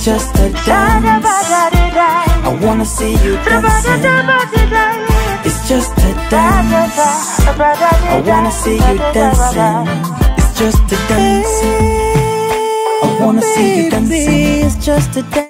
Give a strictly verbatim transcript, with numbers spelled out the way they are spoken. it's just a dance. I wanna see you dancing. It's just a dance. I wanna see you dancing. It's just a dance. I wanna see you dancing. It's just a dance.